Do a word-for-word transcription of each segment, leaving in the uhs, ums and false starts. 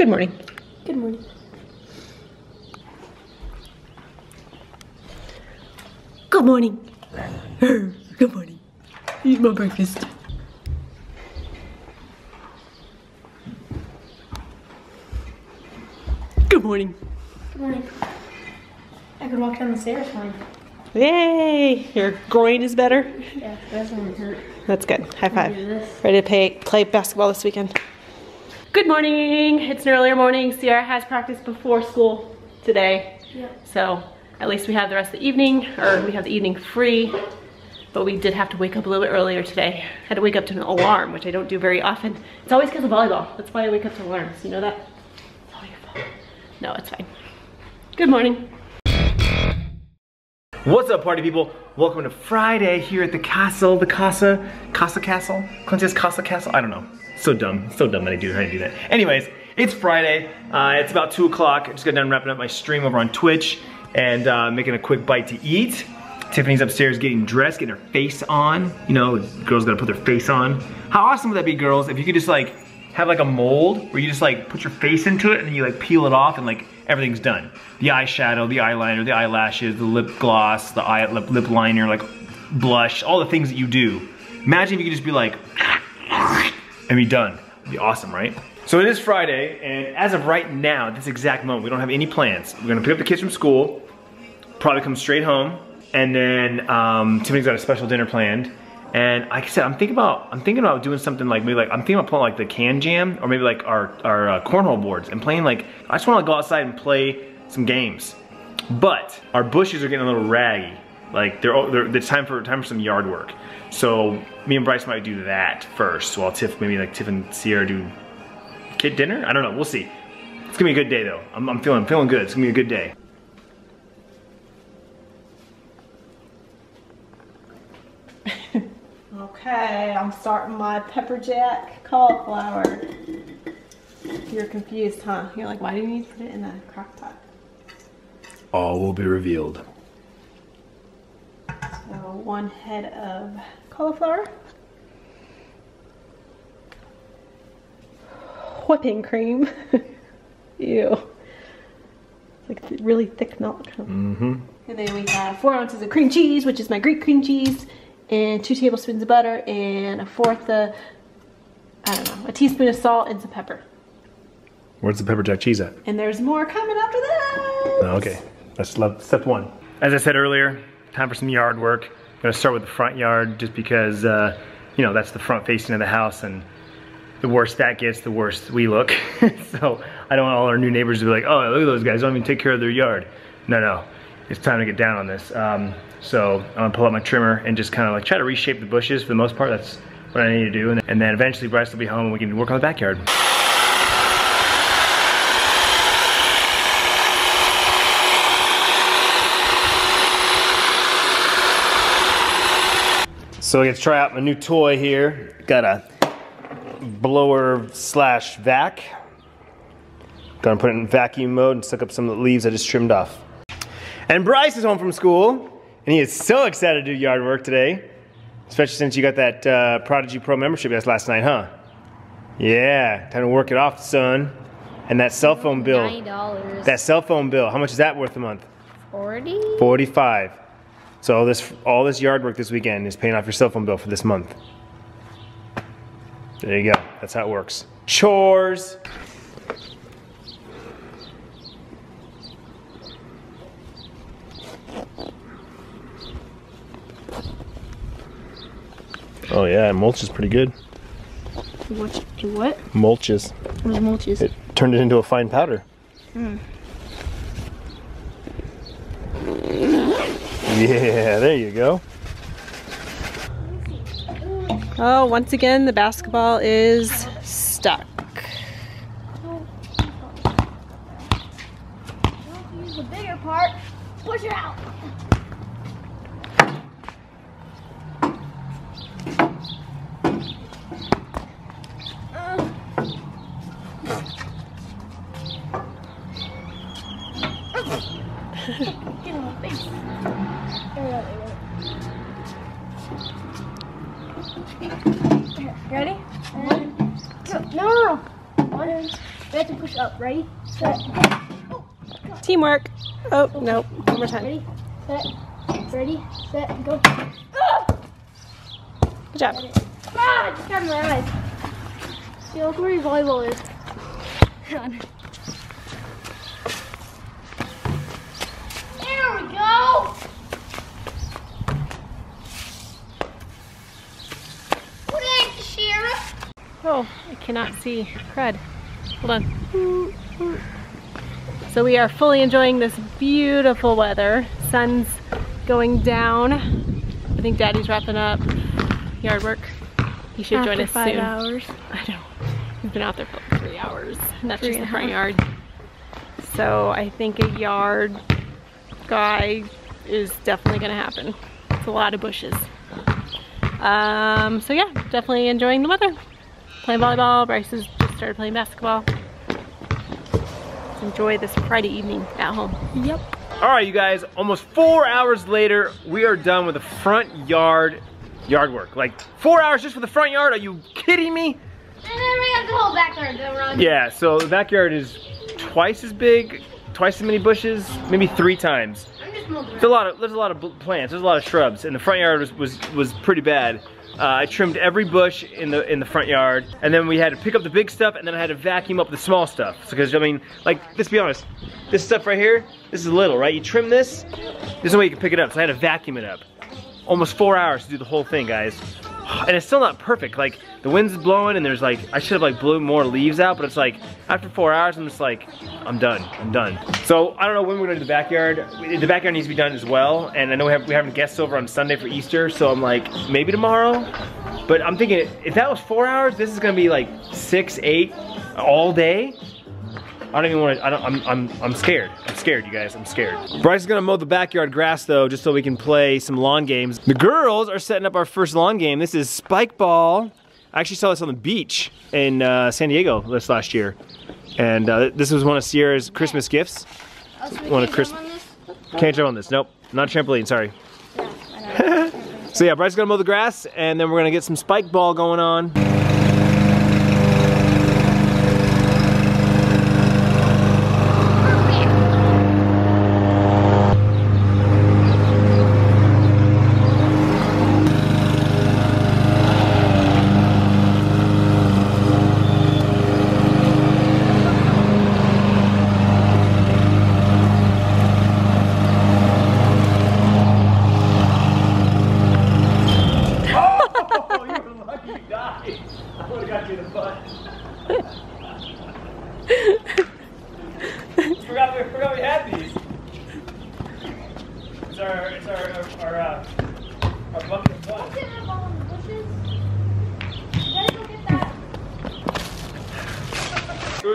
Good morning. Good morning. Good morning. Good morning. Eat my breakfast. Good morning. Good morning. I could walk down the stairs fine. Yay! Your groin is better? Yeah, that's when it hurt. That's good. High five. Ready to pay, play basketball this weekend. Good morning. It's an earlier morning. Sierra has practice before school today. Yeah. So at least we have the rest of the evening, or we have the evening free. But we did have to wake up a little bit earlier today. I had to wake up to an alarm, which I don't do very often. It's always because of volleyball. That's why I wake up to alarms. You know that? It's all your fault. No, it's fine. Good morning. What's up, party people? Welcome to Friday here at the castle, the casa, casa castle? Clint's casa castle? I don't know. So dumb, so dumb that I do how to do that. Anyways, it's Friday. Uh, it's about two o'clock. I just got done wrapping up my stream over on Twitch and uh, making a quick bite to eat. Tiffany's upstairs getting dressed, getting her face on. You know, girls gotta put their face on. How awesome would that be, girls, if you could just like, have like a mold where you just like, put your face into it and then you like peel it off and like, everything's done. The eyeshadow, the eyeliner, the eyelashes, the lip gloss, the eye, lip, lip liner, like blush, all the things that you do. Imagine if you could just be like, and be done. It'd be awesome, right? So it is Friday, and as of right now, at this exact moment, we don't have any plans. We're gonna pick up the kids from school, probably come straight home, and then um, Tiffany's got a special dinner planned. And like I said, I'm thinking about I'm thinking about doing something like maybe like I'm thinking about playing like the can jam or maybe like our our uh, cornhole boards and playing like I just want to go outside and play some games. But our bushes are getting a little raggy. Like they're they're it's time for time for some yard work. So me and Bryce might do that first. While Tiff maybe like Tiff and Sierra do kid dinner. I don't know. We'll see. It's gonna be a good day though. I'm I'm feeling feeling good. It's gonna be a good day. Okay, I'm starting my pepper jack cauliflower. You're confused, huh? You're like, why do you need to put it in a crock pot? All will be revealed. So one head of cauliflower. Whipping cream. Ew. It's like really thick milk. Mm-hmm. And then we have four ounces of cream cheese, which is my Greek cream cheese. And two tablespoons of butter and a fourth of, I don't know, a teaspoon of salt and some pepper. Where's the pepper jack cheese at? And there's more coming after that. Oh, okay, that's step one. As I said earlier, time for some yard work. I'm gonna start with the front yard just because, uh, you know, that's the front facing of the house, and the worse that gets, the worse we look. So I don't want all our new neighbors to be like, oh, look at those guys, don't even take care of their yard. No, no, it's time to get down on this. Um, So I'm gonna pull out my trimmer and just kind of like try to reshape the bushes for the most part. That's what I need to do. And then eventually Bryce will be home and we can work on the backyard. So I get to try out my new toy here. Got a blower slash vac. Gonna put it in vacuum mode and suck up some of the leaves I just trimmed off. And Bryce is home from school. And he is so excited to do yard work today, especially since you got that uh, Prodigy Pro membership that's last night, huh? Yeah, time to work it off, son. And that cell phone bill. nine dollars. That cell phone bill. How much is that worth a month? forty. forty-five. So all this, all this yard work this weekend is paying off your cell phone bill for this month. There you go. That's how it works. Chores. Oh yeah, mulch is pretty good. What? What? Mulches. What is mulches? It turned it into a fine powder. Mm. Yeah, there you go. Oh, once again, the basketball is stuck. Don't use the bigger part. Push it out. Ready? One, two. No, no, no. One, We have to push up. Ready? Set. Go. Go. Teamwork. Oh, go. No. One more time. Ready? Set. Ready? Set. Go. Oh! Good job. Ah, I just got in my eyes. See, look where your volleyball is. There we go! What is it, Sierra? Oh, I cannot see. Crud. Hold on. So we are fully enjoying this beautiful weather. Sun's going down. I think Daddy's wrapping up yard work. He should After join us five soon. Hours. I know. We've been out there for like three hours, and that's three just the front yard. So I think a yard guy is definitely gonna happen. It's a lot of bushes. Um, so yeah, definitely enjoying the weather. Playing volleyball, Bryce has just started playing basketball. Let's enjoy this Friday evening at home. Yep. All right, you guys, almost four hours later, we are done with the front yard yard work. Like four hours just for the front yard? Are you kidding me? And then we have the whole backyard to run. Yeah, so the backyard is twice as big, twice as many bushes, maybe three times. I'm just molding it. A lot of, there's a lot of plants, there's a lot of shrubs, and the front yard was was, was pretty bad. Uh, I trimmed every bush in the in the front yard, and then we had to pick up the big stuff, and then I had to vacuum up the small stuff. Because so, I mean, like, let's be honest, this stuff right here, this is little, right? You trim this, there's no way you can pick it up, so I had to vacuum it up. Almost four hours to do the whole thing, guys. And it's still not perfect. Like, the wind's blowing and there's like, I should have like blew more leaves out, but it's like, after four hours, I'm just like, I'm done, I'm done. So I don't know when we're gonna do the backyard. The backyard needs to be done as well. And I know we have, we have guests over on Sunday for Easter, so I'm like, maybe tomorrow? But I'm thinking, if that was four hours, this is gonna be like six, eight, all day. I don't even want to, I don't, I'm, I'm, I'm scared. I'm scared, you guys, I'm scared. Bryce is gonna mow the backyard grass though, just so we can play some lawn games. The girls are setting up our first lawn game. This is Spikeball. I actually saw this on the beach in uh, San Diego this last year. And uh, this was one of Sierra's Christmas gifts. Oh, so we one can't of Chris jump on this? Can't jump on this, nope. Not trampoline, sorry. Yeah, I know. Trampoline. So yeah, Bryce is gonna mow the grass and then we're gonna get some Spikeball going on.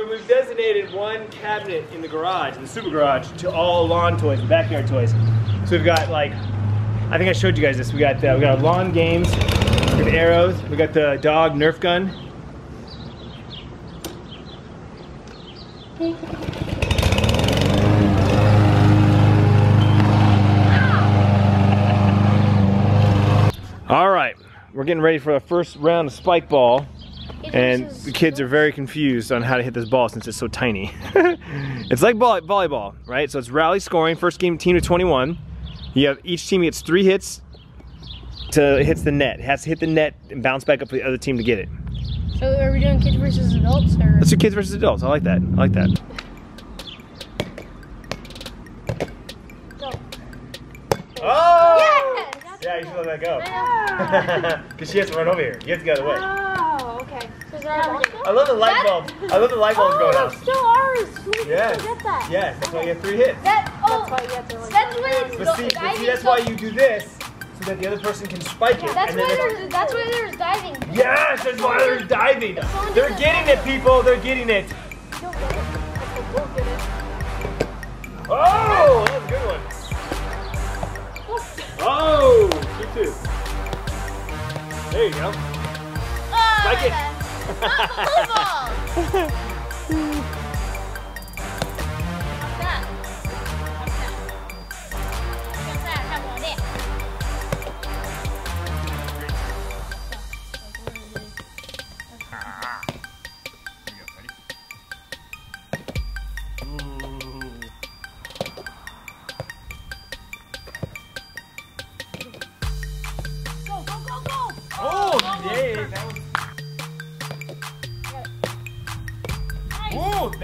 We've designated one cabinet in the garage, in the super garage, to all lawn toys, and backyard toys. So we've got like, I think I showed you guys this. We got the, we got lawn games, with arrows. We got the dog Nerf gun. All right, we're getting ready for our first round of Spikeball. And the kids are very confused on how to hit this ball since it's so tiny. It's like volley volleyball, right? So it's rally scoring, first game team to twenty-one. You have each team gets three hits to hits the net. It has to hit the net and bounce back up to the other team to get it. So are we doing kids versus adults? Or? Let's do kids versus adults. I like that. I like that. Go. Oh! Yes! Yeah, you should let that go. Because she has to run over here. You have to go the other way. I love the light bulbs. I love the light bulbs oh, going up. Still ours. Who yes. Get that? Yes. That's why you have three hits. That, oh, that's why you have to. Like, that's why it's but see, but see, that's so why you do this, so that the other person can spike yeah, it. That's and why there's. That's why there's diving. Yes. That's why there's diving. They're getting it, people. They're getting it. You'll get it. We'll get it. Oh, that was a good one. Oh, two two. There you go. Spike oh, it. Bad.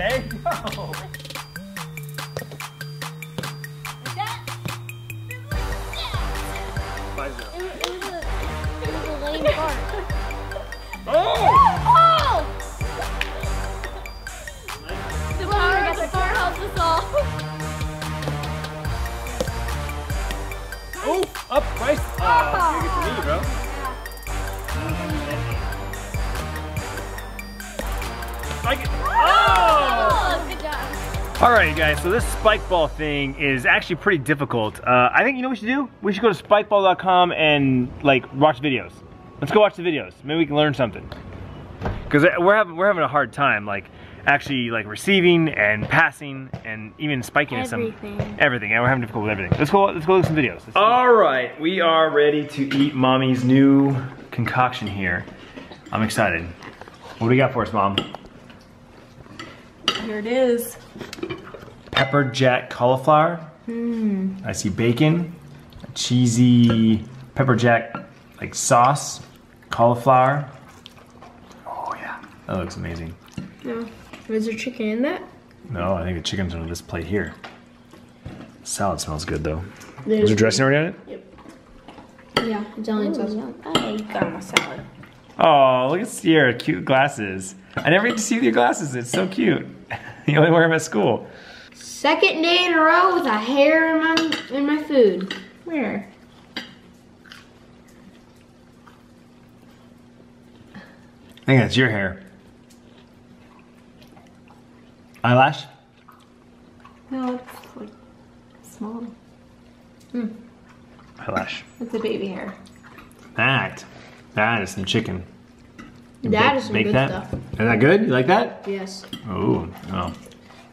There you go. Alright guys, so this Spikeball thing is actually pretty difficult. Uh, I think, you know what we should do? We should go to spikeball dot com and like watch videos. Let's go watch the videos. Maybe we can learn something. Because we're having, we're having a hard time like actually like receiving and passing and even spiking everything. At some, everything. And we're having difficulty with everything. Let's go, let's go look at some videos. Alright, we are ready to eat Mommy's new concoction here. I'm excited. What do you got for us, Mom? Here it is. Pepper jack cauliflower. Mm. I see bacon, cheesy pepper jack like sauce, cauliflower. Oh yeah, that looks amazing. No, oh. Is there chicken in that? No, I think the chicken's on this plate here. Salad smells good though. There's is there dressing already on it? Yep. Yeah, it's only sauce. I got my salad. Oh, look at Sierra, cute glasses. I never get to see your glasses. It's so cute. You only wear them at school. Second day in a row with a hair in my in my food. Where? I think that's your hair. Eyelash? No, it's like small. Hmm. Eyelash. It's a baby hair. That. That is some chicken. You that bake, is some make good that. Stuff. Is that good? You like that? Yes. Oh, oh.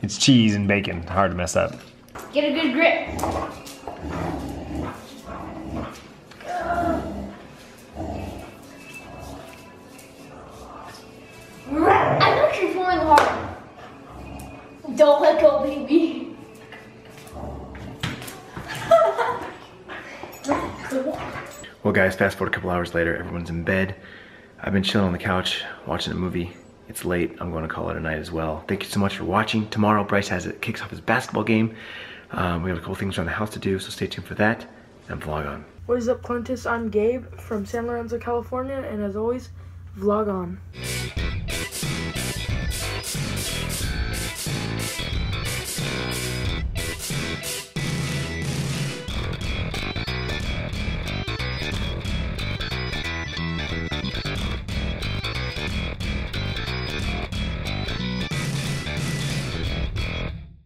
It's cheese and bacon. Hard to mess up. Get a good grip. I know you're pulling hard. Don't let go, baby. Well, guys, fast forward a couple hours later. Everyone's in bed. I've been chilling on the couch, watching a movie. It's late, I'm going to call it a night as well. Thank you so much for watching. Tomorrow, Bryce has it, kicks off his basketball game. Um, we have a couple things around the house to do, so stay tuned for that, and vlog on. What is up, Clintus? I'm Gabe from San Lorenzo, California, and as always, vlog on.